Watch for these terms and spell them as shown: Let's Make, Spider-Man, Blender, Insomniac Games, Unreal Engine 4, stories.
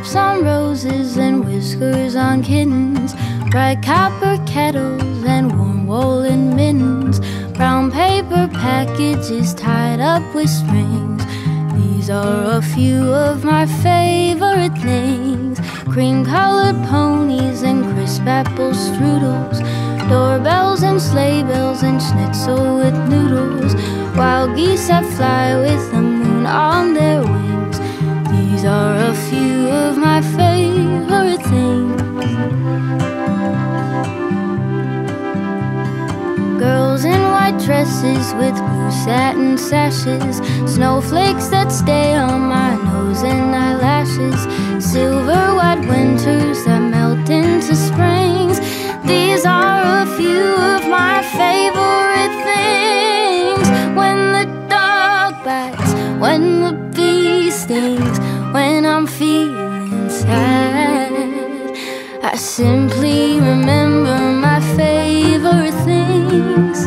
tops on roses and whiskers on kittens, bright copper kettles and warm woolen mittens, brown paper packages tied up with strings. These are a few of my favorite things: cream-colored ponies and crisp apple strudels, doorbells and sleigh bells and schnitzel with noodles, wild geese that fly with the moon on their wings. These are a few of my favorite things. Girls in white dresses with blue satin sashes, snowflakes that stay on my nose and eyelashes, silver white winters that melt into springs. These are a few of my favorite things. When the dog bites, when the bee stings, when I'm feeling sad, I simply remember my favorite things.